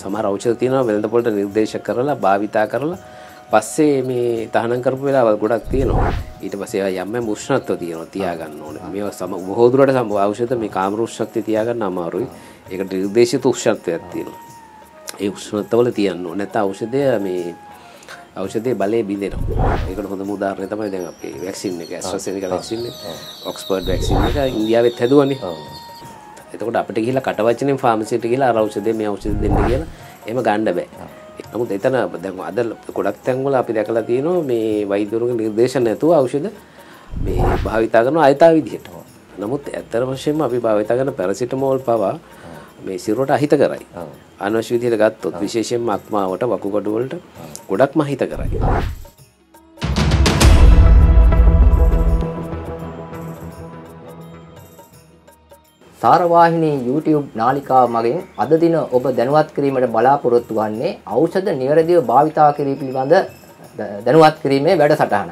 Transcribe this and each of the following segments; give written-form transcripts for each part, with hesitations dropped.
සමහර ඖෂධ තියෙනවා වෙළඳ පොළට නිර්දේශ කරලා භාවිතා කරලා පස්සේ මේ තහනම් කරපු වෙලාවල් ගොඩක් තියෙනවා. ඊට පස්සේ ඒවා යම් යම් උෂ්ණත්ව තියෙනවා තියා ගන්න ඕනේ. මේවා සම බොහෝ දුරට සම ඖෂධ මේ කාම රුෂ්ණත්වය තියා ගන්න අමාරුයි. ඒකට නිර්දේශිත උෂ්ණත්වයක් තියෙනවා. ඒ උෂ්ණත්වවල තියන්න ඕනේ. නැත්නම් ඖෂධය මේ ඖෂධයේ බලය බිඳෙනවා. ඒකට හොඳම උදාහරණය තමයි දැන් අපේ වැක්සින් එක AstraZeneca වැක්සින් එක, Oxford වැක්සින් එක ඉන්දියාවෙත් හදුවනේ. එතකොට අපිට ගිහිල්ලා කටවචනෙන් ෆාමසියට ගිහිල්ලා අර ඖෂධය මේ ඖෂධය දෙන්න කියලා එහෙම ගන්න බෑ. නමුත් එතන දැන් අද ගොඩක් තැන්වල අපි දැකලා තියෙනවා මේ වෛද්‍යවරුන්ගේ නිර්දේශන නැතුව ඖෂධ මේ භාවිතා කරන අයථා විදිහට. නමුත් ඇත්තම වශයෙන්ම අපි භාවිතා කරන පැරසිටමෝල් පවා මේ සිරුරට අහිත කරයි. අනවශ්‍ය විදිහට ගත්තොත් විශේෂයෙන්ම අක්මාවට වකුගඩු වලට ගොඩක්ම අහිත කරයි. සාරවාහිනී YouTube නාලිකාව මගින් අද දින ඔබ දැනුවත් කිරීමට බලාපොරොත්තු වන්නේ ඖෂධ නිවැරදිව භාවිතා කිරීම පිළිබඳ දැනුවත් කිරීමේ වැඩසටහනක්.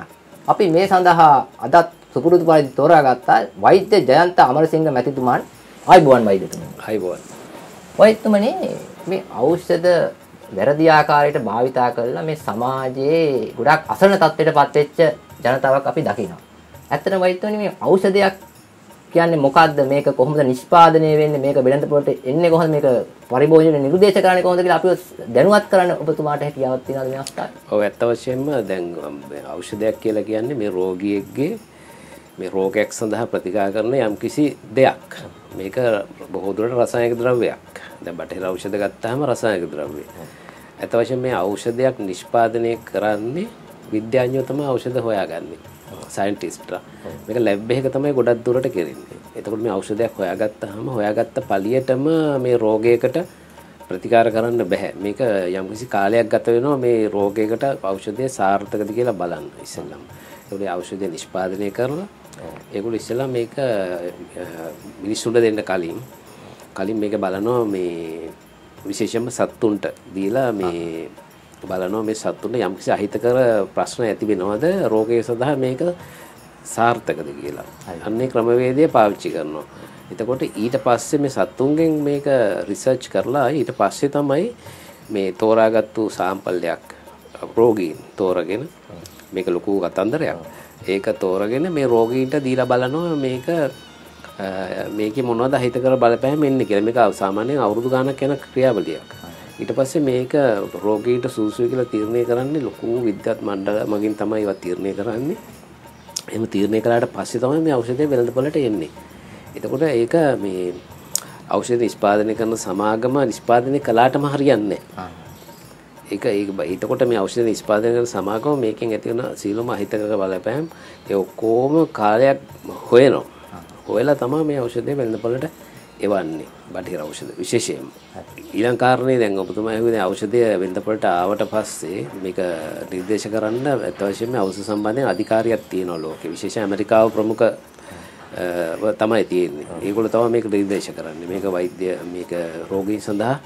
අපි මේ සඳහා අදත් සුපුරුදු පරිදි තෝරාගත්තා වෛද්‍ය ජයන්ත අමරසිංහ මැතිතුමන්. ආයුබෝවන් වෛද්‍යතුමනි. ආයුබෝවන්. වෛද්‍යතුමනි, මේ ඖෂධ වැරදි ආකාරයට භාවිතා කරලා මේ සමාජයේ ගොඩක් අසරණ තත්ත්වයට පත්වෙච්ච ජනතාවක් අපි දකිනවා. ඇත්තටම වෛද්‍යතුමනි, මේ ඖෂධයක් කියන්නේ මොකද්ද? මේක කොහොමද නිෂ්පාදනය වෙන්නේ? මේක බෙලන්ත පොළට එන්නේ කොහොමද? මේක පරිභෝජනය නිර්දේශ කරන්නේ කොහොමද කියලා අපිව දැනුවත් කරන්න ඔබතුමාට හැකියාවක් තියෙනවද මේ අවස්ථාවේ? ඔව්, ඇත්ත වශයෙන්ම දැන් ඖෂධයක් කියලා කියන්නේ මේ රෝගියෙක්ගේ මේ රෝගයක් සඳහා ප්‍රතිකාර කරන යම්කිසි දෙයක්. මේක බොහෝ දුරට රසායනික ද්‍රව්‍යයක්. දැන් බටහිර ඖෂධ ගත්තාම රසායනික ද්‍රව්‍යය. ඇත්ත වශයෙන් මේ ඖෂධයක් නිෂ්පාදනය කරන්නේ විද්‍යාඥයෝ තමයි ඖෂධ හොයාගන්නේ. සයන්ටිස්ට්ලා මේක ලැබ් එකක තමයි ගොඩක් දුරට කරන්නේ. එතකොට මේ ඖෂධයක් හොයාගත්තාම හොයාගත්ත පළියටම මේ රෝගයකට ප්‍රතිකාර කරන්න බෑ. මේක යම්කිසි කාලයක් ගත වෙනවා මේ රෝගයකට ඖෂධය සාර්ථකද කියලා බලන්න ඉස්සෙල්ලාම. ඒගොල්ලෝ ඖෂධය නිෂ්පාදනය කරලා ඒගොල්ලෝ ඉස්සෙල්ලා මේක මිනිස්සුන්ට දෙන්න කලින් මේක බලනවා මේ විශේෂයෙන්ම සත්තුන්ට දීලා මේ බලනවා මේ සත්තුන්ට යම්කිසි අහිතකර ප්‍රශ්න ඇති වෙනවද රෝගය සඳහා මේක සාර්ථකද කියලා. අන්නේ ක්‍රමවේදය පාවිච්චි කරනවා. එතකොට ඊට පස්සේ මේ සත්තුන්ගෙන් මේක රිසර්ච් කරලා ඊට පස්සේ තමයි මේ තෝරාගත්තු සාම්පල්යක් රෝගීන් තෝරගෙන මේක ලොකු කතන්දරයක්. ඒක තෝරගෙන මේ රෝගීන්ට දීලා බලනවා මේක මේකේ මොනවද අහිතකර බලපෑම් එන්නේ කියලා. මේක සාමාන්‍යයෙන් අවුරුදු ගානක් යන ක්‍රියාවලියක්. ඊට පස්සේ මේක රෝගීට සුදුසුයි කියලා තීරණය කරන්නේ ලොකු විද්‍යාත් මණ්ඩල මගින් තමයි ඒවා තීරණය කරන්නේ. එහෙම තීරණය කළාට පස්සේ තමයි මේ ඖෂධය වෙළඳ පොළට එන්නේ. එතකොට ඒක මේ ඖෂධ නිෂ්පාදනය කරන සමාගම නිෂ්පාදනය කළාටම හරියන්නේ නැහැ. එතකොට මේ ඖෂධ නිෂ්පාදනය කරන සමාගම මේකෙන් ඇති වෙන සීලම අහිතකර බලපෑම් ඒ ඔක්කොම කාලයක් හොයනවා. හොයලා තමයි මේ ඖෂධය වෙළඳ පොළට එවන්නේ බටහිර ඖෂධ විශේෂයෙන්ම. ඊළඟ කාරණේ දැන් ඔබතුමා ඇහුවේ දැන් ඖෂධය වෙළඳ පොළට ආවට පස්සේ මේක නිර්දේශ කරන්න අත්‍යවශ්‍යම ඖෂධ සම්බන්ධයෙන් අධිකාරියක් තියෙනවා ලෝකේ. විශේෂයෙන් ඇමරිකාව ප්‍රමුඛ තමයි තියෙන්නේ. ඒගොල්ලෝ තමයි මේක නිර්දේශ කරන්නේ. මේක වෛද්‍ය මේක රෝගීන් සඳහා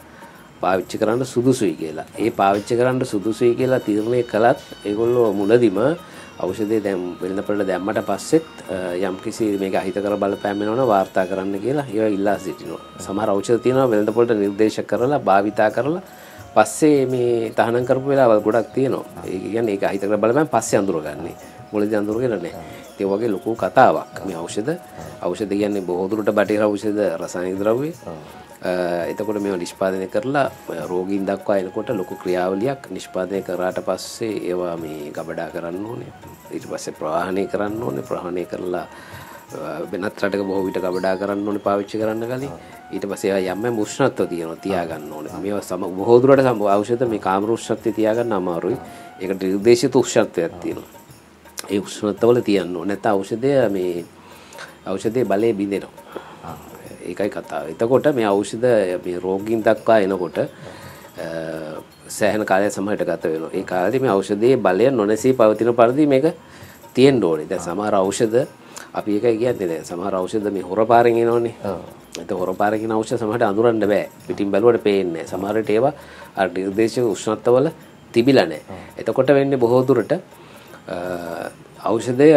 පාවිච්චි කරන්න සුදුසුයි කියලා. ඒ පාවිච්චි කරන්න සුදුසුයි කියලා තීරණය කළත් ඒගොල්ලෝ මුලදිම ඖෂධය දැන් වෙළඳ පොළට දැම්මට පස්සෙත් යම්කිසි මේක අහිතකර බලපෑම් වෙනවනම් වාර්තා කරන්න කියලා ඒවා ඉල්ලා සිටිනවා. සමහර ඖෂධ තියෙනවා වෙළඳ පොළට නිර්දේශ කරලා භාවිතා කරලා පස්සේ මේ තහනම් කරපු වෙලාවල් ගොඩක් තියෙනවා. ඒ කියන්නේ ඒක අහිතකර බලපෑම් පස්සේ අඳුරගන්නේ. මුලදී අඳුරගෙන නැහැ. ඒ වගේ ලොකු කතාවක්. මේ ඖෂධ කියන්නේ බොහෝ දුරට බටහිර ඖෂධ රසායනික ද්‍රව්‍ය. එතකොට මේවා නිෂ්පාදනය කරලා රෝගීන් දක්වා එනකොට ලොකු ක්‍රියාවලියක් නිෂ්පාදනය කරාට පස්සේ ඒවා මේ ගබඩා කරන්න ඕනේ. ඊට පස්සේ ප්‍රවාහණය කරන්න ඕනේ. ප්‍රවාහණය කරලා වෙනත් රටක බොහෝ විට ගබඩා කරන්න ඕනේ පාවිච්චි කරන්න කලින්. ඊට පස්සේ ඒවා යම් යම් උෂ්ණත්ව තියෙනවා තියා ගන්න ඕනේ. මේවා සම බොහෝ දුරට සම ඖෂධ මේ කාම රුෂ්ණත්වය තියා ගන්න අමාරුයි. ඒකට නිර්දේශිත උෂ්ණත්වයක් තියෙනවා. ඒ උෂ්ණත්වවල තියන්න ඕනේ. නැත්නම් ඖෂධය මේ ඖෂධයේ බලය බිඳෙනවා. ඒකයි කතාව. එතකොට මේ ඖෂධ මේ රෝගීන් දක්වා එනකොට සෑහෙන කාලයක් සමහරට ගත වෙනවා. ඒ කාලෙදි මේ ඖෂධයේ බලය නොනැසී පවතින පරිදි මේක තියෙන්න ඕනේ. දැන් සමහර ඖෂධ අපි එකයි කියන්නේ දැන් සමහර ඖෂධ මේ හොරපාරෙන් එනෝනේ. ඒත් හොරපාරෙන් එන ඖෂධ සමහරට අඳුරන්න බෑ. පිටින් බැලුවට පේන්නේ නැහැ. සමහර විට ඒවා අර නිර්දේශක උෂ්ණත්වවල තිබිලා නැහැ. එතකොට වෙන්නේ බොහෝ දුරට ඖෂධය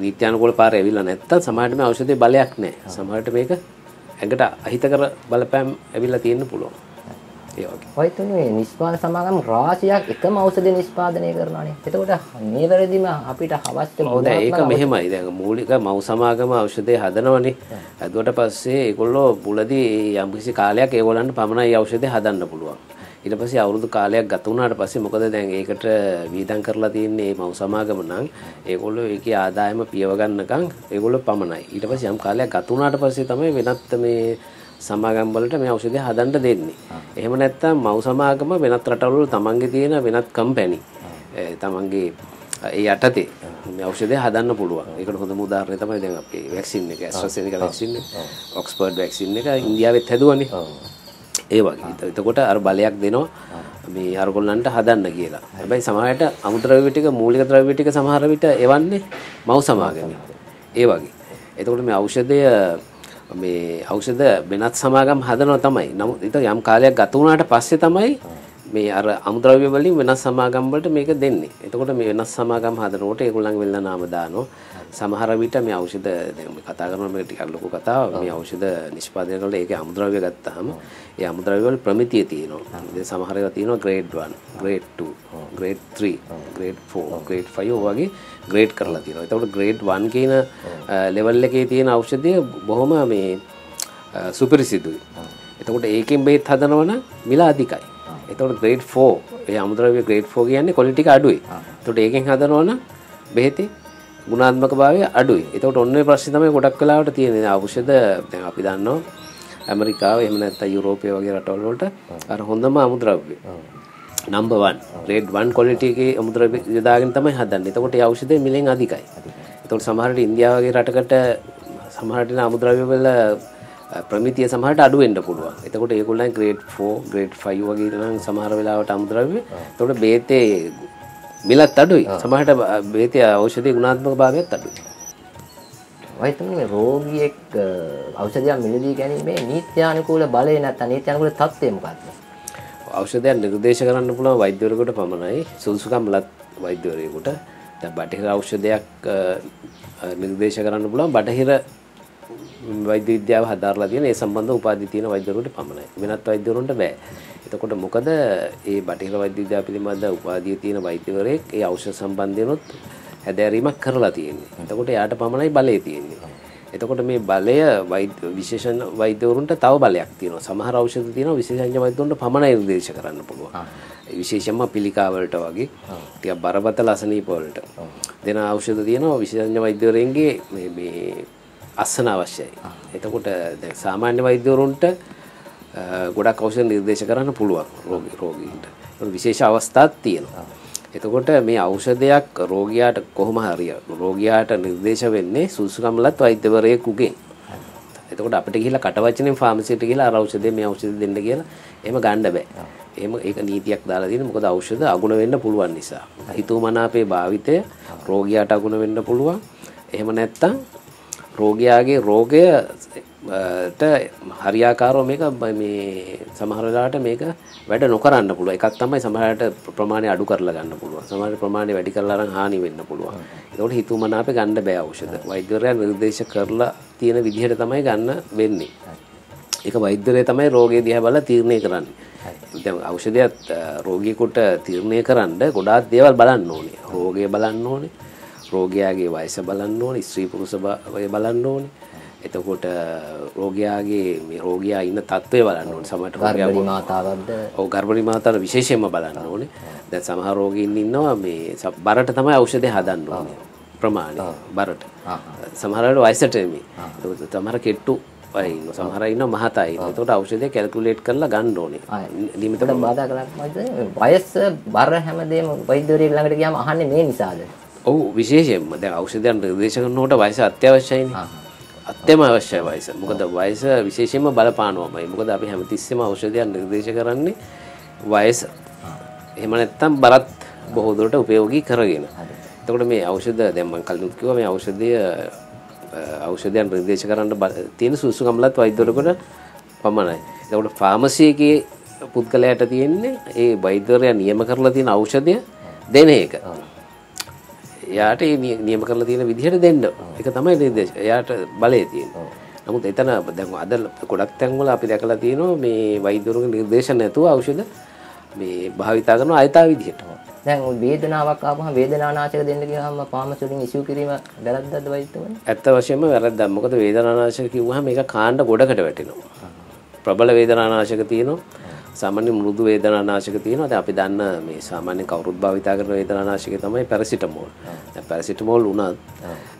නීත්‍යානුකූල පාර ඇවිල්ලා නැත්තම් සමහරට මේ ඖෂධයේ බලයක් නැහැ. සමහරට මේක ඇඟට අහිතකර බලපෑම් ඇවිල්ලා තියෙන්න පුළුවන්. ඒ වගේ. ඔය තුනේ නිෂ්පාදන සමාගම් රාශියක් එකම ඖෂධ නිෂ්පාදනය කරනවානේ. එතකොට මේ වෙරදීම අපිට අවශ්‍ය මොනවද? ඔව් දැන් ඒක මෙහෙමයි. දැන් මූලික මව් සමාගම ඖෂධය හදනවනේ. හදුවට පස්සේ ඒගොල්ලෝ මුලදී යම් කිසි කාලයක් ඒගොල්ලන්ට පමණයි ඖෂධය හදන්න පුළුවන්. ඊට පස්සේ අවුරුදු කාලයක් ගත වුණාට පස්සේ මොකද දැන් ඒකට වීදම් කරලා තියෙන්නේ මේ මව් සමාගම නම් ඒගොල්ලෝ ඒකේ ආදායම පියව ගන්නකම් ඒගොල්ලෝ පමණයි. ඊට පස්සේ යම් කාලයක් ගත වුණාට පස්සේ තමයි වෙනත් මේ සමාගම් වලට මේ ඖෂධය හදන්න දෙන්නේ. එහෙම නැත්නම් මව් සමාගම වෙනත් රටවල තමන්ගේ තියෙන වෙනත් කම්පැනි තමන්ගේ ඒ යටතේ මේ ඖෂධය හදන්න පුළුවන්. ඒකට හොඳම උදාහරණය තමයි දැන් අපේ වැක්සින් එක AstraZeneca වැක්සින් එක, Oxford වැක්සින් එක ඉන්දියාවෙත් හදුවානේ. ඒ වගේ. එතකොට අර බලයක් දෙනවා මේ අරගොල්ලන්ට හදන්න කියලා. හැබැයි සමහරවිට අමුද්‍රව්‍ය ටික මූලික ද්‍රව්‍ය ටික සමහර විට එවන්නේ මව් සමාගමේ. ඒ වගේ. එතකොට මේ ඖෂධය මේ ඖෂධ වෙනත් සමාගම් හදනවා තමයි. නමුත් ඊට යම් කාලයක් ගත වුණාට පස්සේ තමයි මේ අර අමුද්‍රව්‍ය වලින් වෙනස් සමාගම් වලට මේක දෙන්නේ. එතකොට මේ වෙනස් සමාගම් හදනකොට ඒගොල්ලන්ගේ වෙනලා නාම දානවා. සමහර විට මේ ඖෂධ දැන් මේ කතා කරනවා මේ ටිකක් ලොකු කතාවක්. මේ ඖෂධ නිෂ්පාදනය කරලා ඒකේ අමුද්‍රව්‍ය ගත්තාම ඒ අමුද්‍රව්‍ය වල ප්‍රමිතිය තියෙනවා. දැන් සමහර ඒවා තියෙනවා grade 1, grade 2, grade 3, grade 4, grade 5 වගේ grade කරලා තියෙනවා. එතකොට grade 1 කියන level එකේ තියෙන ඖෂධය බොහොම මේ සුපිරිසිදුයි. එතකොට ඒකෙන් බෙහෙත් හදනවනම් මිල අධිකයි. එතකොට grade 4 ඒ අමුද්‍රව්‍ය grade 4 කියන්නේ quality එක අඩුයි. එතකොට ඒකෙන් හදනවනම් බෙහෙතේ ගුණාත්මක භාවය අඩුයි. එතකොට ඔන්න ඔය ප්‍රශ්නේ තමයි ගොඩක් වෙලාවට තියෙන්නේ. ඖෂධ දැන් අපි දන්නවා ඇමරිකාව එහෙම නැත්නම් යුරෝපය වගේ රටවල් වලට අර හොඳම අමුද්‍රව්‍ය number 1 grade 1 quality එකේ අමුද්‍රව්‍ය යොදාගෙන තමයි හදන්නේ. එතකොට ඒ ඖෂධය මිලෙන් අධිකයි. එතකොට සමහර රට ඉන්දියාව වගේ රටකට සමහර රට අමුද්‍රව්‍ය වල ප්‍රමිතිය සමහරට අඩු වෙන්න පුළුවන්. එතකොට ඒගොල්ලන් grade 4, grade 5 වගේ නම් සමහර වෙලාවට අමුද්‍රව්‍ය. එතකොට බේතේ මිලත් අඩුයි. සමහරට බේතේ ඖෂධයේ ගුණාත්මක භාවයත් අඩුයි. වයිතමනේ රෝගියෙක් ඖෂධයක් මිලදී ගැනීමේ නීත්‍යානුකූල බලය නැත්නම් නීත්‍යානුකූල තත්ත්වය මොකක්ද? ඖෂධයක් නිර්දේශ කරන්න පුළුවන් වෛද්‍යවරයෙකුට පමණයි. සුදුසුකම් ලත් වෛද්‍යවරයෙකුට. දැන් බටහිර ඖෂධයක් නිර්දේශ කරන්න පුළුවන් බටහිර වෛද්‍ය විද්‍යාව හදාරලා තියෙන ඒ සම්බන්ධ උපාධි තියෙන වෛද්‍යවරුන්ට පමණයි. වෙනත් වෛද්‍යවරුන්ට බෑ. එතකොට මොකද මේ බටහිර වෛද්‍ය විද්‍යාව පිළිබඳ උපාධිය තියෙන වෛද්‍යවරයෙක් ඒ ඖෂධ සම්බන්ධනොත් හැදෑරීමක් කරලා තියෙන්නේ. එතකොට එයාට පමණයි බලය තියෙන්නේ. එතකොට මේ බලය වෛද්‍ය විශේෂණ වෛද්‍යවරුන්ට තව බලයක් තියෙනවා. සමහර ඖෂධ තියෙනවා විශේෂඥ වෛද්‍යවරුන්ට පමණයි නිර්දේශ කරන්න පුළුවන්. විශේෂයෙන්ම පිළිකා වලට වගේ ටිකක් බරපතල අසනීප වලට දෙන ඖෂධ තියෙනවා විශේෂඥ වෛද්‍යවරයන්ගේ මේ අසන අවශ්‍යයි. එතකොට දැන් සාමාන්‍ය වෛද්‍යවරුන්ට ගොඩක් ඖෂධ නිර්දේශ කරන්න පුළුවන් රෝගීන්ට. ඒක විශේෂ අවස්ථාවක් තියෙනවා. එතකොට මේ ඖෂධයක් රෝගියාට කොහොම හරි රෝගියාට නිර්දේශ වෙන්නේ සුසුකම්ලත් වෛද්‍යවරයෙකුගෙන්. එතකොට අපිට ගිහිල්ලා කටවචනෙන් ෆාමසියට ගිහිල්ලා අර ඖෂධය මේ ඖෂධය දෙන්න කියලා එහෙම ගන්න බෑ. එහෙම ඒක නීතියක් දාලා තියෙන. මොකද ඖෂධ අගුණ වෙන්න පුළුවන් නිසා. හිතෝමනාපේ භාවිතය රෝගියාට අගුණ වෙන්න පුළුවන්. එහෙම නැත්තම් රෝගියාගේ රෝගයට හරියාකාරව මේක මේ සමහර වෙලාවට මේක වැඩ නොකරන්න පුළුවන්. එකක් තමයි සමහරට ප්‍රමාණය අඩු කරලා ගන්න පුළුවන්. සමහර ප්‍රමාණය වැඩි කරලා අරන් හානි වෙන්න පුළුවන්. ඒකට හිතුමනාපේ ගන්න බෑ ඖෂධ. වෛද්‍යවරයා නිර්දේශ කරලා තියෙන විදිහට තමයි ගන්න වෙන්නේ. ඒක වෛද්‍යවරයා තමයි රෝගය දිහා බලලා තීරණය කරන්නේ. දැන් ඖෂධයත් රෝගියෙකුට තීරණය කරන්න ගොඩාක් දේවල් බලන්න ඕනේ. රෝගය බලන්න ඕනේ. රෝගියාගේ වයස බලන්න ඕනේ, ස්ත්‍රී පුරුෂ භාවය බලන්න ඕනේ. එතකොට රෝගියාගේ මේ රෝගියා ඉන්න තත්ත්වය බලන්න ඕනේ. සමහරට ගර්භණී මාතාවක්ද? ඔව් ගර්භණී මාතාව විශේෂයෙන්ම බලන්න ඕනේ. දැන් සමහර රෝගීන් ඉන්නවා මේ බරට තමයි ඖෂධය හදන්න ඕනේ. ප්‍රමාණය බරට. සමහර වෙලාවට වයසට නෙමෙයි. ඒක තමයි කෙට්ටු අය ඉන්නවා. සමහර අය ඉන්නවා මහත අය. එතකොට ඖෂධය කැල්කියුලේට් කරලා ගන්න ඕනේ. ලිමිටකට බාධා කරන්නේ වයස බර හැමදේම වෛද්‍යවරයෙක් ළඟට ගියාම අහන්නේ මේ නිසාද? ඔව් විශේෂයෙන්ම දැන් ඖෂධයන් නිර්දේශ කරනකොට වයස අත්‍යවශ්‍යයිනේ. අත්‍යවශ්‍යයි වයස. මොකද වයස විශේෂයෙන්ම බලපානවාමයි. මොකද අපි හැමතිස්සෙම ඖෂධයන් නිර්දේශ කරන්නේ වයස. එහෙම නැත්නම් බරත් බොහෝ දුරට ප්‍රයෝගී කරගෙන. එතකොට මේ ඖෂධ දැන් මම කලින් කිව්වා මේ ඖෂධයන් නිර්දේශ කරන්න තියෙන සුසුකම්ලත් වෛද්‍යවරයෙකුට පමණයි. එතකොට ෆාමසි එකේ පුද්ගලයාට තියෙන්නේ ඒ වෛද්‍යවරයා නියම කරලා තියෙන ඖෂධය දෙන එක. එයාට මේ නියම කරලා තියෙන විදිහට දෙන්න. ඒක තමයි නිර්දේශය. එයාට බලය තියෙනවා. නමුත් එතන දැන් අද ගොඩක් තැන්වල අපි දැකලා තියෙනවා මේ වෛද්‍යවරුන්ගේ නිර්දේශන නැතුව ඖෂධ මේ භාවිතා කරන අයථා විදිහට. දැන් වේදනාවක් ආවම වේදනානාශක දෙන්න ගියාම ෆාමසි වලින් ඉෂු කිරීම වැරද්දක්ද වෛද්‍යවරුන්? ඇත්ත වශයෙන්ම වැරද්දක්. මොකද වේදනානාශක කිව්වහම ඒක කාණ්ඩ ගොඩකට වැටෙනවා. ප්‍රබල වේදනානාශක තියෙනවා. සාමාන්‍ය මෘදු වේදනානාශක තියෙනවා. දැන් අපි දන්න මේ සාමාන්‍ය කවුරුත් භාවිතා කරන වේදනානාශකය තමයි පැරසිටමෝල්. දැන් පැරසිටමෝල් උනත්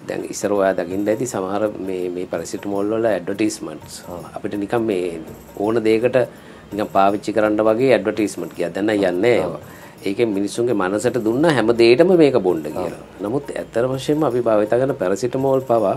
දැන් ඉස්සර ඔයා දකින්න ඇති සමහර මේ පැරසිටමෝල් වල ඇඩ්වර්ටයිස්මන්ට්ස් අපිට නිකන් මේ ඕන දෙයකට නිකන් පාවිච්චි කරන්න වගේ ඇඩ්වර්ටයිස්මන්ට් කියක් දැන් යන්නේ ඒවා. ඒකෙන් මිනිස්සුන්ගේ මනසට දුන්න හැම දෙයකම මේක බොණ්ඩ කියලා. නමුත් ඇත්තම වශයෙන්ම අපි භාවිතා කරන පැරසිටමෝල් පවා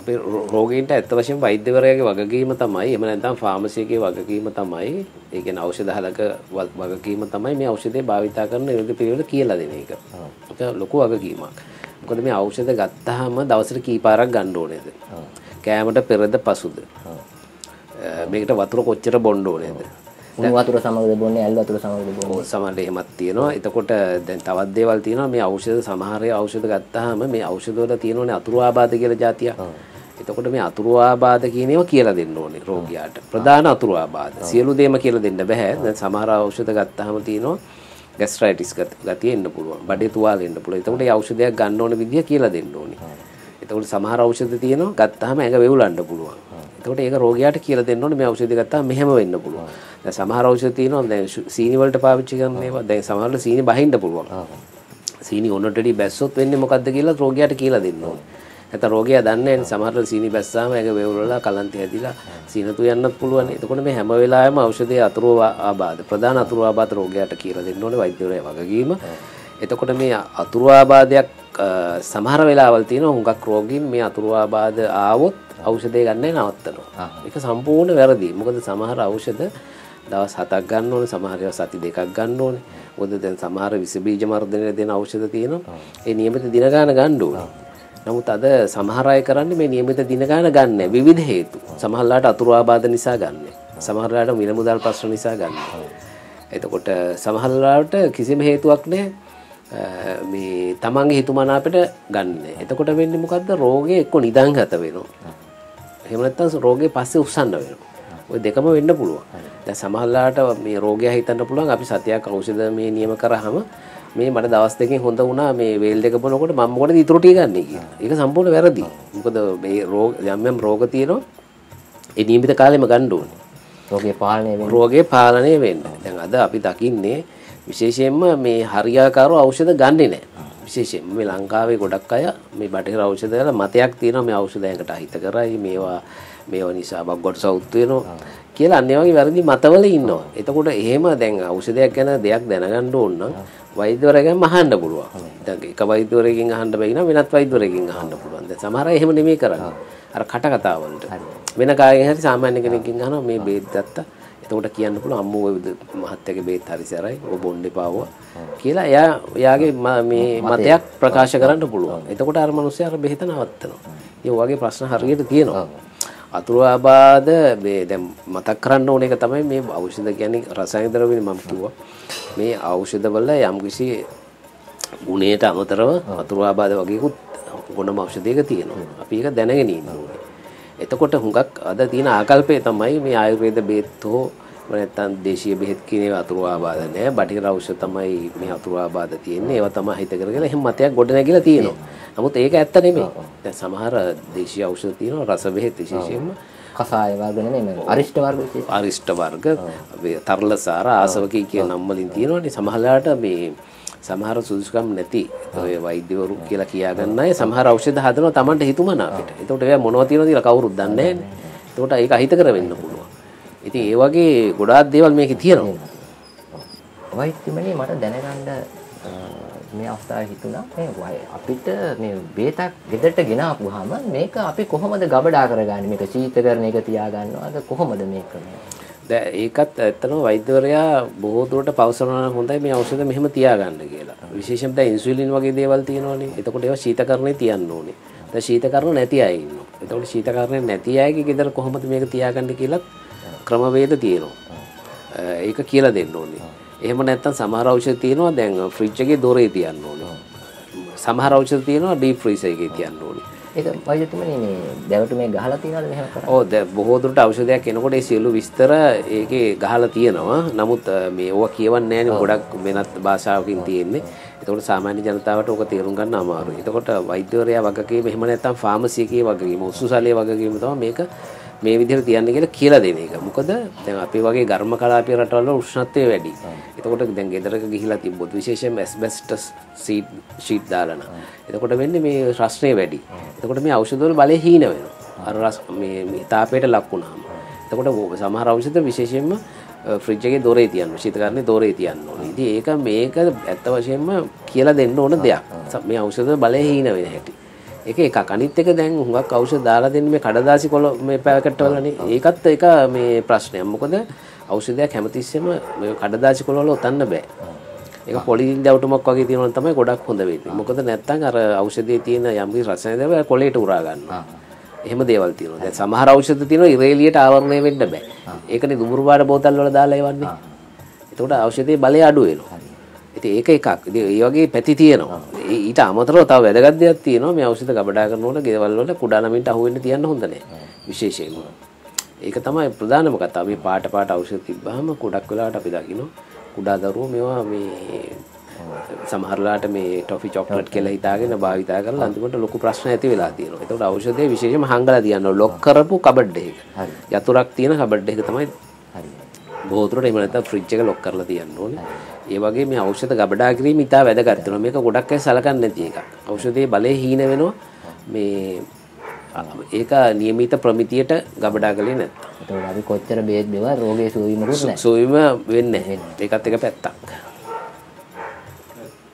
අපේ රෝගීන්ට ඇත්ත වශයෙන්ම වෛද්‍යවරයාගේ වගකීම තමයි එහෙම නැත්නම් ෆාමසි එකේ වගකීම තමයි ඒ කියන්නේ ඖෂධ හලක වගකීම තමයි මේ ඖෂධය භාවිතා කරන නිර්දේශ පිළිවෙල කියලා දෙන එක. ඒක ලොකු වගකීමක්. මොකද මේ ඖෂධ ගත්තාම දවසට කීපාරක් ගන්න ඕනේද? කෑමට පෙරද පසුද? මේකට වතුර කොච්චර බොන්න ඕනේද? උණු වතුර සමගද බොන්නේ ඇල් වතුර සමගද බොන්නේ? ඔව් සමහර එහෙමත් තියෙනවා. එතකොට දැන් තවත් දේවල් තියෙනවා මේ ඖෂධ සමහරේ ඖෂධ ගත්තාම මේ ඖෂධ වල තියෙනෝනේ අතුරු ආබාධ කියලා જાතියක්. එතකොට මේ අතුරු ආබාධ කියන ඒවා කියලා දෙන්න ඕනේ රෝගියාට. ප්‍රධාන අතුරු ආබාධ. සියලු දේම කියලා දෙන්න බෑ. දැන් සමහර ඖෂධ ගත්තාම තියෙනවා ગેස්ට්‍රයිටිස් ගතිය එන්න පුළුවන්. බඩේ තුවාල එන්න පුළුවන්. එතකොට මේ ඖෂධයක් ගන්න ඕන විදිය කියලා දෙන්න ඕනේ. එතකොට සමහර ඖෂධ තියෙනවා ගත්තාම ඇඟ වෙවුලන්න පුළුවන්. එතකොට ඒක රෝගියාට කියලා දෙන්න ඕනේ මේ ඖෂධය ගත්තාම මෙහෙම වෙන්න පුළුවන්. දැන් සමහර ඖෂධ තියෙනවා දැන් සීනි වලට පාවිච්චි කරන ඒවා දැන් සමහරවල සීනි බහින්න පුළුවන්. සීනි ඔන්නටඩි බැස්සොත් වෙන්නේ මොකද්ද කියලා රෝගියාට කියලා දෙන්න ඕනේ. නැත්නම් රෝගියා දන්නේ නැහැ සමහරවල සීනි බැස්සාම ඒක වේවුලලා කලන්තය ඇදිලා සීනතු යන්නත් පුළුවන්. එතකොට මේ හැම වෙලාවෙම ඖෂධයේ අතුරු ආබාධ ප්‍රධාන අතුරු ආබාධ රෝගියාට කියලා දෙන්න ඕනේ වෛද්‍යවරයා වගකීම. එතකොට මේ අතුරු ආබාධයක් සමහර වෙලාවල් තියෙනවා හුඟක් රෝගීන් මේ අතුරු ආබාධ ආවොත් ඖෂධය ගන්න නවත්තනවා. ඒක සම්පූර්ණ වැරදි. මොකද සමහර ඖෂධ දවස් 7ක් ගන්න ඕනේ, සමහර දවස් 2ක් ගන්න ඕනේ. මොකද දැන් සමහර විස බීජ මර්ධනය දෙන ඖෂධ තියෙනවා. ඒ નિયમિત දින ගාන ගන්න ඕනේ. නමුත් අද සමහර අය කරන්නේ මේ નિયમિત දින ගාන ගන්න නැහැ. විවිධ හේතු. සමහරලාට අතුරු ආබාධ නිසා ගන්න. සමහරලාට මිල මුදල් ප්‍රශ්න නිසා ගන්න. එතකොට සමහරලාට කිසිම හේතුවක් නැහැ. මේ තමන්ගේ හිතුමනාපට ගන්න. එතකොට වෙන්නේ මොකද්ද? රෝගේ එක්ක නිදන්ගත වෙනවා. එහෙම නැත්නම් රෝගේ පස්සේ උස්සන්න වෙනවා. ඔය දෙකම වෙන්න පුළුවන්. දැන් සමහරලාට මේ රෝගියා හිතන්න පුළුවන් අපි සතියක් ඖෂධ මේ නියම කරාම මේ මට දවස් දෙකකින් හොඳ වුණා මේ වේල් දෙක බොනකොට මම මොකටද ඉතුරු ටික ගන්නෙ කියලා. ඒක සම්පූර්ණ වැරදි. මොකද මේ රෝග යම් රෝග තියෙනවා. ඒ නියමිත කාලෙම ගන්න ඕනේ. රෝගේ පාලනය වෙන්න. දැන් අද අපි දකින්නේ විශේෂයෙන්ම මේ හරියාකාරව ඖෂධ ගන්නෙ නැහැ. විශේෂයෙන්ම මේ ලංකාවේ ගොඩක් අය මේ බටහිර ඖෂධ වල මතයක් තියෙනවා මේ ඖෂධයකට අහිත කරයි මේවා නිසා බග්ගොඩ සවුත් වෙනවා කියලා අන්න ඒ වගේ වැරදි මතවල ඉන්නවා. එතකොට එහෙම දැන් ඖෂධයක් ගැන දෙයක් දැනගන්න ඕන නම් වෛද්‍යවරයෙක්ගෙන් අහන්න පුළුවන්. දැන් එක වෛද්‍යවරයෙක්ගෙන් අහන්න බැරි නම් වෙනත් වෛද්‍යවරයෙක්ගෙන් අහන්න පුළුවන්. දැන් සමහර අය එහෙම නෙමෙයි කරන්නේ. අර කට කතා වලට. වෙන කාගෙන් හරි සාමාන්‍ය කෙනෙක්ගෙන් අහනවා මේ බේත් ගත්තා. එතකොට කියන්න පුළුවන් අම්මෝ ඔය මහත්තයාගේ බේත් හරි සරයි ඔය බොන්න එපාවා කියලා එයාගේ මේ මතයක් ප්‍රකාශ කරන්න පුළුවන්. එතකොට අර මිනිස්සයා අර බෙහෙත නවත්තනවා. ඒ වගේ ප්‍රශ්න හරියට තියෙනවා. අතුරු ආබාධ මේ දැන් මතක් කරන්න ඕන එක තමයි මේ ඖෂධ කියන්නේ රසායනික ද්‍රව්‍යනේ මම කිව්වා. මේ ඖෂධ වල යම්කිසි ගුණයට අමතරව අතුරු ආබාධ වගේකුත් ගුණම ඖෂධයක තියෙනවා. අපි ඒක දැනගෙන ඉන්න ඕනේ. එතකොට හුඟක් අද තියෙන ආකල්පය තමයි මේ ආයුර්වේද බෙහෙත් හෝ නැත්නම් දේශීය බෙහෙත් කියන ඒවා අතුරු ආබාධ නෑ. බටහිර ඖෂධ තමයි මේ අතුරු ආබාධ තියෙන්නේ. ඒවා තමයි හිත කරගෙන එහෙම මතයක් ගොඩ නැගිලා තියෙනවා. නමුත් ඒක ඇත්ත නෙමෙයි. දැන් සමහර දේශීය ඖෂධ තියෙනවා රස බෙහෙත් විශේෂයෙන්ම කසාය වර්ග නෙමෙයි. අරිෂ්ඨ වර්ග තරල සාර ආසවකී කියන නම් වලින් තියෙනවානේ. සමහරලාට මේ සමහර සුදුසුකම් නැති ඔය වෛද්‍යවරු කියලා කියාගන්න අය සමහර ඖෂධ හදනවා Tamanට හිතුමනාපට. එතකොට ඒවා මොනවද තියෙනවද කියලා කවුරුත් දන්නේ නැහැ. එතකොට ඒක අහිත කරවෙන්න පුළුවන්. ඉතින් ඒ වගේ ගොඩාක් දේවල් මේකේ තියෙනවා. වෛද්‍යමනේ මට දැනගන්න මේ අවස්ථාවේ හිතුණා මේ අපිට මේ බේතක් ගෙදරට ගෙනාපුවාම මේක අපි කොහොමද ගබඩා කරගන්නේ? මේක සීතකරණ එක තියාගන්නවද? කොහොමද මේක? ඒකත් ඇත්තටම වෛද්‍යවරයා බොහෝ දුරට පවසනවා හොඳයි මේ ඖෂධ මෙහෙම තියාගන්න කියලා. විශේෂයෙන්ම දැන් ඉන්සියුලින් වගේ දේවල් තියෙනවනේ. එතකොට ඒවා ශීතකරණේ තියන්න ඕනේ. දැන් ශීතකරණ නැති අය ඉන්නවා. එතකොට ශීතකරණේ නැති අයගේ ගෙදර කොහොමද මේක තියාගන්නේ කියලා ක්‍රමවේද තියෙනවා. ඒක කියලා දෙන්න ඕනේ. එහෙම නැත්නම් සමහර ඖෂධ තියෙනවා දැන් ෆ්‍රිජ් එකේ දොරේ තියන්න ඕනේ. සමහර ඖෂධ තියෙනවා ඩීප් ෆ්‍රීසර් එකේ තියන්න ඕනේ. ඒක වෛද්‍යතුමනි මේ දැවට මේ ගහලා තියනවද මෙහෙම කරන්නේ? ඔව් දැන් බොහෝ දුරට ඖෂධයක් එනකොට ඒ සියලු විස්තර ඒකේ ගහලා තියෙනවා. නමුත් මේ ඕවා කියවන්නේ නැහැ නේ ගොඩක් වෙනත් භාෂාවකින් තියෙන්නේ. ඒතකොට සාමාන්‍ය ජනතාවට ඕක තේරුම් ගන්න අමාරුයි. ඒතකොට වෛද්‍යවරයා වගකීම එහෙම නැත්නම් ෆාමසි එකේ වගකීම උස්සුසලේ වගකීම තමයි මේක මේ විදිහට තියන්න කියලා දෙන එක. මොකද දැන් අපි වගේ ඝර්ම කලාපීය රටවල උෂ්ණත්වය වැඩි. ඒතකොට දැන් ගෙදරක ගිහිලා තිබ්බොත් විශේෂයෙන්ම ඇස්බෙස්ටස් ෂීට් දාලා න. එතකොට වෙන්නේ මේ රස්නේ වැඩි. එතකොට මේ ඖෂධ වල බලය හීන වෙනවා. අර රස් මේ තාපයට ලක් වුණාම. එතකොට සමහර ඖෂධ විශේෂයෙන්ම ෆ්‍රිජ් එකේ දොරේ තියන්න, ශීතකරණේ දොරේ තියන්න ඕනේ. ඉතින් මේක ඇත්ත වශයෙන්ම කියලා දෙන්න ඕන දෙයක්. මේ ඖෂධ බලය හීන වෙන හැටි. ඒක එකක්. අනිත් එක දැන් හුඟක් ඖෂධ දාලා දෙන්නේ මේ කඩදාසි කොළ මේ පැකට් වලනේ. ඒකත් එක මේ ප්‍රශ්නයක්. මොකද ඖෂධයක් හැමතිස්සෙම මේ කඩදාසි කොළ වල ඔතන්න බෑ. ඒක පොලිතින් දවුටමක් වගේ තියෙනවා නම් තමයි ගොඩක් හොඳ වෙන්නේ. මොකද නැත්තම් අර ඖෂධයේ තියෙන යම්කිසි රසායන දේවල් කොළේට උරා ගන්නවා. එහෙම දේවල් තියෙනවා. දැන් සමහර ඖෂධ තියෙනවා ඉරේලියට ආවරණය වෙන්න බෑ. ඒකනේ දුඹුරු බාර බෝතල් වල දාලා එවන්නේ. එතකොට ඖෂධයේ බලය අඩු වෙනවා. ඉතින් ඒක එකක්. ඉතින් මේ වගේ පැති තියෙනවා. ඊට අමතරව තව වැදගත් දෙයක් තියෙනවා. මේ ඖෂධ ගබඩා කරනකොට ගෙවල් වල කුඩා ළමින්ට අහු වෙන්න තියන්න හොඳ නැහැ. විශේෂයෙන්ම. ඒක තමයි ප්‍රධානම කතාව. මේ පාට ඖෂධ තිබ්බහම ගොඩක් වෙලාවට අපි දකිනවා කුඩා දරුවෝ මේවා මේ සමහරලාට මේ ටොෆි චොක්ලට් කියලා හිතාගෙන භාවිතා කරලා අන්තිමට ලොකු ප්‍රශ්න ඇති වෙලා තියෙනවා. ඒකට ඖෂධය විශේෂයෙන්ම හංගලා තියන්න ඕන ලොක් කරපු කබඩ් එකක. හරි. යතුරක් තියෙන කබඩ් එක තමයි හරි. බොහෝ දුරට එහෙම නැත්නම් ෆ්‍රිජ් එක ලොක් කරලා තියන්න ඕනේ. ඒ වගේ මේ ඖෂධ ගබඩා කිරීම ඉතා වැදගත් වෙනවා. මේක ගොඩක් අය සලකන්නේ නැති එකක්. ඖෂධයේ බලය හීන වෙනවා. මේ ඒක නියමිත ප්‍රමිතියට ගබඩා ගලේ නැත්තම්. ඒතකොට අපි කොච්චර බේත් බෙවුවා රෝගේ සුවීමකුත් නැහැ. සුවීම වෙන්නේ නැහැ. ඒකත් එක පැත්තක්.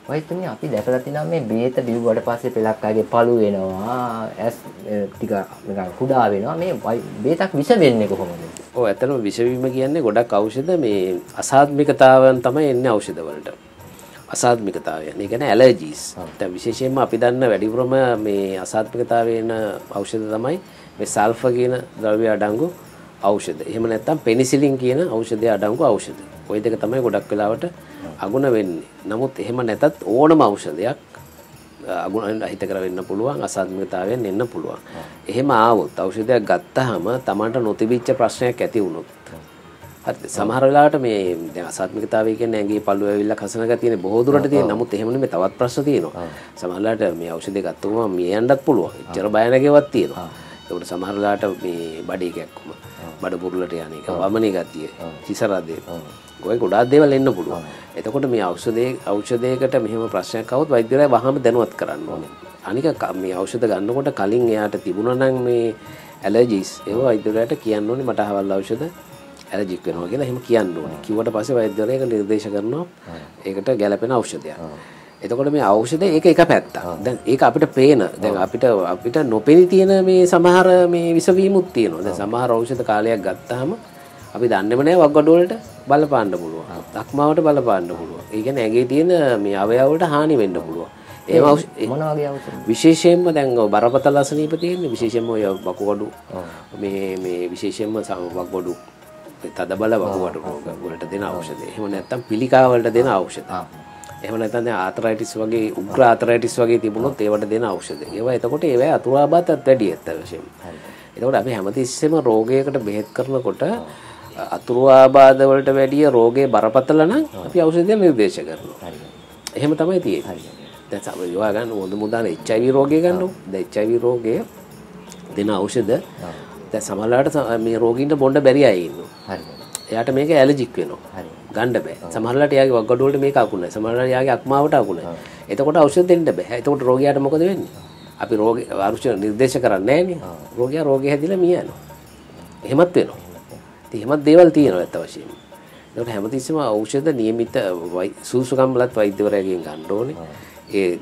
වෛද්‍යතුමනි අපි දැකලා තියෙනවා මේ බේත බිව්වට පස්සේ පෙලක්කාගේ පළු වෙනවා, ඇස් ටික නිකන් කුඩා වෙනවා. මේ බේතක් විෂ වෙන්නේ කොහොමද? ඔව් ඇත්තටම විෂ වීම කියන්නේ ගොඩක් ඖෂධ මේ අසාධ්මිකතාවයන් තමයි එන්නේ ඖෂධ වලට. අසාධ්මිකතාවයන්. ඒ කියන්නේ ඇලර්ජිස්. දැන් විශේෂයෙන්ම අපි දන්න වැඩිපුරම මේ අසාධ්මිකතාවයන ඖෂධ තමයි මේ සල්ෆර් කියන ද්‍රව්‍ය අඩංගු ඖෂධ. එහෙම නැත්නම් පෙනිසිලින් කියන ඖෂධය අඩංගු ඖෂධ. ওই දෙක තමයි ගොඩක් වෙලාවට අගුණ වෙන්නේ. නමුත් එහෙම නැතත් ඕනම ඖෂධයක් අගුණ හිත කරවෙන්න පුළුවන්, අසාධ්මිකතාවයන් එන්න පුළුවන්. එහෙම ආවොත් ඖෂධයක් ගත්තාම Tamanට නොතිබිච්ච ප්‍රශ්නයක් ඇති වුණොත් හරි සමහර වෙලාවට මේ දැන් අසාධ්මිකතාවය කියන්නේ ඇඟේ පළු ඇවිල්ලා කසන ගැතියනේ බොහෝ දුරට තියෙන. නමුත් එහෙම නෙමෙයි තවත් ප්‍රශ්න තියෙනවා. සමහර වෙලාවට මේ ඖෂධය ගත්තොම මිය යන්නත් පුළුවන්. එච්චර බය නැගේවත් තියෙනවා. ඒකට සමහර වෙලාවට මේ බඩේ කැක්කුම, බඩ පුරලට යන එක, වමනේ ගැතිය, සිසරදේ. ඔය ගොඩාක් දේවල් එන්න පුළුවන්. එතකොට මේ ඖෂධයකට මෙහෙම ප්‍රශ්නයක් આવොත් වෛද්‍යවරයා වහාම දැනුවත් කරන්න ඕනේ. අනික මේ ඖෂධ ගන්නකොට කලින් එයාට තිබුණා නම් මේ ඇලර්ජිස් ඒවා වෛද්‍යවරයාට කියන්න ඕනේ මට අහවල් ඖෂධ ඇලර්ජික් වෙනවා කියලා එහෙම කියන්න ඕනේ. කිව්වට පස්සේ වෛද්‍යවරයා ඒක නිර්දේශ කරනවා. ඒකට ගැළපෙන ඖෂධයක්. එතකොට මේ ඖෂධය ඒක එක පැත්තක්. දැන් ඒක අපිට පේන. දැන් අපිට නොපෙනී තියෙන මේ සමහර මේ විසවීමුත් තියෙනවා. දැන් සමහර ඖෂධ කාලයක් ගත්තාම අපි දන්නේම නැහැ වක්ගඩ වලට බලපාන්න පුළුවන්. දක්මාවට බලපාන්න පුළුවන්. ඒ කියන්නේ ඇඟේ තියෙන මේ අවයව වලට හානි වෙන්න පුළුවන්. ඒ මොන වගේ ඖෂධ විශේෂයෙන්ම දැන් බරපතල අසනීප තියෙන්නේ විශේෂයෙන්ම ඔය වකුගඩු මේ විශේෂයෙන්ම වකුගඩු තද බල වකුගඩු රෝග වලට දෙන ඖෂධ. එහෙම නැත්නම් පිළිකා වලට දෙන ඖෂධ. එහෙම නැත්නම් දැන් ආතරයිටිස් වගේ උග්‍ර ආතරයිටිස් වගේ තිබුණොත් ඒවට දෙන ඖෂධ. ඒවා එතකොට ඒවයි අතුරුආබාධත් වැඩි ඇත්තටම. එතකොට අපි හැමතිස්සෙම රෝගයකට බෙහෙත් කරනකොට අතුරුආබාධ වලට වැඩිය රෝගේ බරපතල නම් අපි ඖෂධය නිර්දේශ කරනවා. එහෙම තමයි තියෙන්නේ. දැන් අපි යවා ගන්න හොඳ මුදාන HIV රෝගය ගන්නවා. දැන් HIV රෝගය දෙන ඖෂධ දැන් සමහරලාට මේ රෝගීන්ට බොන්න බැරි අය ඉන්නවා. හරි. එයාට මේක ඇලර්ජික් වෙනවා. හරි. ගන්න බෑ. සමහරලාට එයාගේ වකුගඩු වලට මේක අකුණයි. සමහරලාට එයාගේ අක්මාවට අකුණයි. එතකොට ඖෂධ දෙන්න බෑ. එතකොට රෝගියාට මොකද වෙන්නේ? අපි රෝගේ ආරක්ෂා නිර්දේශ කරන්නේ නැහැ නේ. රෝගියා රෝගේ හැදිලා මිය යනවා. එහෙමත් වෙනවා. ඉතින් එහෙමත් දේවල් තියෙනවා ඇත්ත වශයෙන්ම. ඒකට හැමතිස්සෙම ඖෂධ નિયમિત සූසුකම්ලත් වෛද්‍යවරයෙක්ගෙන් ගන්න ඕනේ. ඒ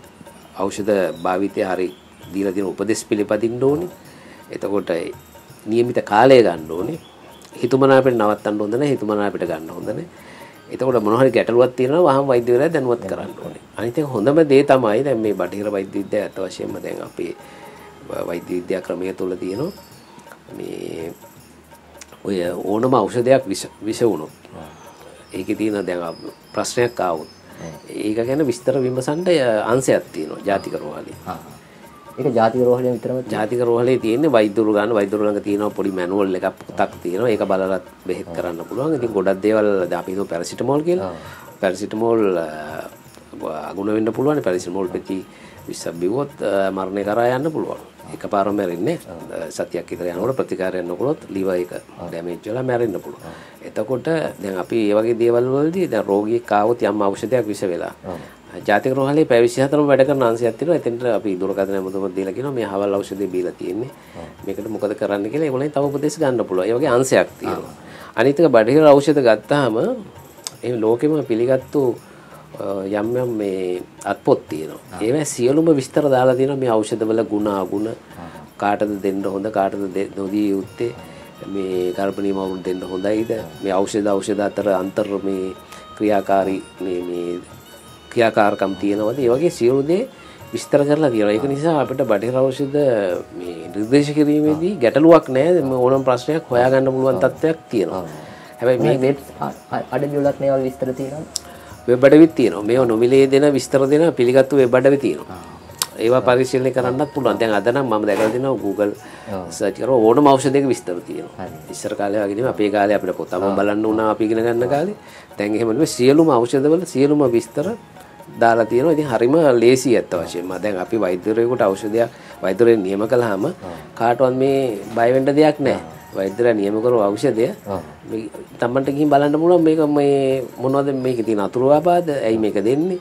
ඖෂධ භාවිතය හරි දීලා දෙන උපදෙස් පිළිපදින්න ඕනේ. එතකොට නියමිත කාලය ගන්න ඕනේ. හිතුමනාපෙට නවත්තන්න හොඳ නැහැ හිතුමනාපෙට ගන්න හොඳ නැහැ එතකොට මොන හරි ගැටලුවක් තියෙනවා වහම වෛද්‍යවරයා දැනුවත් කරන්න ඕනේ අනිත් එක හොඳම දේ තමයි දැන් මේ බටහිර වෛද්‍ය විද්‍යාව අත වශයෙන්ම දැන් අපේ වෛද්‍ය විද්‍යා ක්‍රමයේ තුල තියෙනවා මේ ඔය ඕනම ඖෂධයක් විෂ වුණොත් ඒකේ තියෙන දැන් ප්‍රශ්නයක් ආවොත් ඒක ගැන විස්තර විමසන්න අංශයක් තියෙනවා ජාතික රෝහලේ ඒක ජාතික රෝහලේ විතරම ජාතික රෝහලේ තියෙන්නේ වෛද්‍යවරු ගන්න වෛද්‍යවරු ළඟ තියෙනවා පොඩි මැනුවල් එකක් පොතක් තියෙනවා ඒක බලලා බෙහෙත් කරන්න පුළුවන් ඉතින් ගොඩක් දේවල් අපි හිතුව පැරසිටමෝල් කියලා පැරසිටමෝල් අගුණ වෙන්න පුළුවන් පැරසිටමෝල් ප්‍රති විස බිවොත් මරණය කරා යන්න පුළුවන් එකපාරම මැරෙන්නේ සතියක් විතර යනකොට ප්‍රතිකාරයක් නොකළොත් liver එක damage වෙලා මැරෙන්න පුළුවන්. එතකොට දැන් අපි මේ වගේ දේවල් වලදී දැන් රෝගියෙක් ආවොත් යම් ඖෂධයක් විෂ වෙලා. ජාතික රෝහලේ පැය 24ම වැඩ කරන අංශයක් තියෙනවා. එතෙන්ට අපි දුරකථන හැමදෙම දීලා කියනවා මේ හවල් ඖෂධය බීලා තියෙන්නේ. මේකට මොකද කරන්න කියලා ඒගොල්ලන් තව උපදෙස් ගන්න පුළුවන්. ඒ වගේ අංශයක් තියෙනවා. අනිත් එක බටහිර ඖෂධ ගත්තාම ඒ ලෝකෙම පිළිගත්තු යම් යම් මේ අත්පොත් තියෙනවා. ඒවා සියලුම විස්තර දාලා තියෙනවා මේ ඖෂධවල ගුණ අගුණ කාටද දෙන්න හොඳ කාටද නොදී යුත්තේ මේ කාර්බනීය මවුරු දෙන්න හොඳයිද මේ ඖෂධ අතර අන්තර් මේ ක්‍රියාකාරී මේ ක්‍රියාකාරකම් තියෙනවාද ඒ වගේ සියලු දේ විස්තර කරලා තියෙනවා. ඒක නිසා අපිට බටහිර ඖෂධ මේ නිර්දේශ කිරීමේදී ගැටලුවක් නැහැ. ඕනම ප්‍රශ්නයක් හොයාගන්න පුළුවන් තත්ත්වයක් තියෙනවා. හැබැයි මේ අඩවිලක් මේවල් විස්තර තියෙනවා. වෙබ් අඩවිත් තියෙනවා. මේව නොමිලේ දෙන විස්තර දෙන පිළිගත්තු වෙබ් අඩවි තියෙනවා. ඒවා පරිශීලනය කරන්නත් පුළුවන්. දැන් අද නම් මම දැකලා දෙනවා Google search කරලා ඕනම ඖෂධයක විස්තර තියෙනවා. ඉස්සර කාලේ වගේ නෙමෙයි අපේ කාලේ අපිට පොතම බලන්න වුණා අපි ඉගෙන ගන්න කාලේ. දැන් එහෙම නෙමෙයි සියලුම ඖෂධවල සියලුම විස්තර දාලා තියෙනවා. ඉතින් හරිම ලේසි ඇත්ත වශයෙන්ම. දැන් අපි වෛද්‍යවරයෙකුට ඖෂධයක් වෛද්‍යවරයෙක් නියම කළාම කාටවත් මේ බය වෙන්න දෙයක් නැහැ. වෛද්‍යරයා නියම කරව ඖෂධය මේ තමන්ට ගිහින් බලන්න පුළුවන් මේක මේ මොනවද මේකේ තියෙන අතුරු ආබාධ ඇයි මේක දෙන්නේ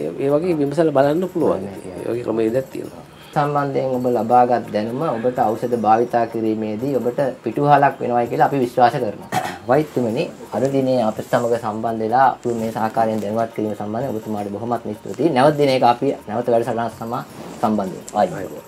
ඒ වගේ විමසලා බලන්න පුළුවන් ඒ වගේ ක්‍රමයක් තියෙනවා සම්බන්ධයෙන් ඔබ ලබාගත් දැනුම ඔබට ඖෂධ භාවිතා කිරීමේදී ඔබට පිටුහලක් වෙනවායි කියලා අපි විශ්වාස කරනවා වෛද්‍යතුමනි අද දිනේ අප සමග සම්බන්ධ වෙලා අපි මේ සාකාරයෙන් දැනුවත් කිරීම සම්බන්ධයෙන් ඔබතුමාට බොහොමත්ම ස්තුතියි නැවත දිනයක අපි නැවත වැඩසටහනක් සමග සම්බන්ධ වෙමු